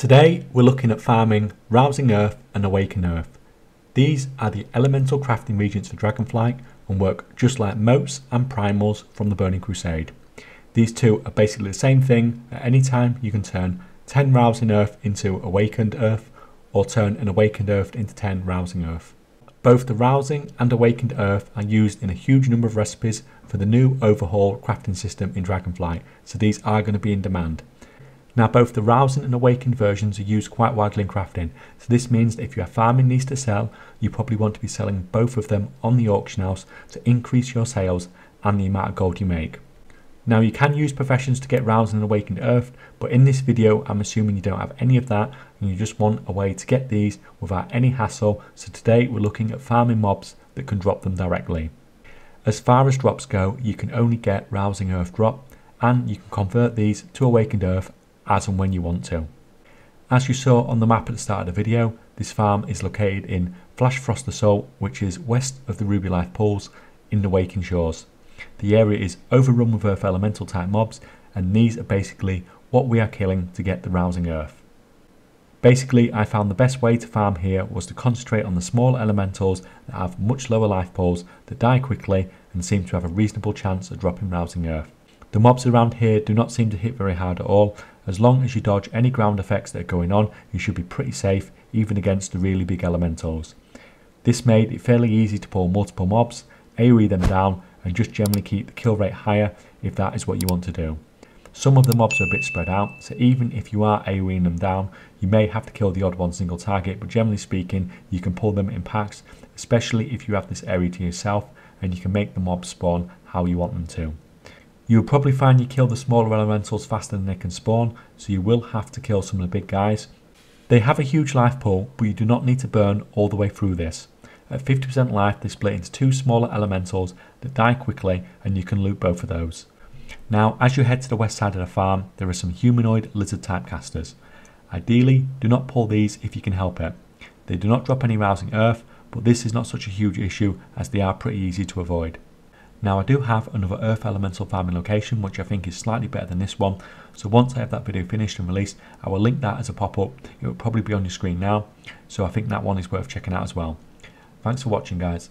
Today we're looking at farming Rousing Earth and Awakened Earth. These are the elemental crafting regions for Dragonflight and work just like motes and primals from the Burning Crusade. These two are basically the same thing. At any time you can turn 10 Rousing Earth into Awakened Earth, or turn an Awakened Earth into 10 Rousing Earth. Both the Rousing and Awakened Earth are used in a huge number of recipes for the new overhaul crafting system in Dragonflight, so these are going to be in demand. Now both the Rousing and Awakened versions are used quite widely in crafting, so this means that if you are farming these to sell, you probably want to be selling both of them on the auction house to increase your sales and the amount of gold you make. Now you can use professions to get Rousing and Awakened Earth, but in this video I'm assuming you don't have any of that and you just want a way to get these without any hassle, so today we're looking at farming mobs that can drop them directly. As far as drops go, you can only get Rousing Earth drop, and you can convert these to Awakened Earth as and when you want to. As you saw on the map at the start of the video, this farm is located in Flash Frost Assault, which is west of the Ruby Life Pools in the Waking Shores. The area is overrun with Earth elemental type mobs, and these are basically what we are killing to get the Rousing Earth. Basically, I found the best way to farm here was to concentrate on the small elementals that have much lower life pools, that die quickly and seem to have a reasonable chance of dropping Rousing Earth. The mobs around here do not seem to hit very hard at all. As long as you dodge any ground effects that are going on, you should be pretty safe, even against the really big elementals. This made it fairly easy to pull multiple mobs, AoE them down, and just generally keep the kill rate higher if that is what you want to do. Some of the mobs are a bit spread out, so even if you are AoEing them down, you may have to kill the odd one single target, but generally speaking, you can pull them in packs, especially if you have this area to yourself, and you can make the mobs spawn how you want them to. You'll probably find you kill the smaller elementals faster than they can spawn, so you will have to kill some of the big guys. They have a huge life pool, but you do not need to burn all the way through this. At 50% life, they split into two smaller elementals that die quickly, and you can loot both of those. Now, as you head to the west side of the farm, there are some humanoid lizard type casters. Ideally, do not pull these if you can help it. They do not drop any Rousing Earth, but this is not such a huge issue as they are pretty easy to avoid. Now I do have another Earth Elemental farming location which I think is slightly better than this one, so once I have that video finished and released, I will link that as a pop-up. It will probably be on your screen now, so I think that one is worth checking out as well. Thanks for watching, guys.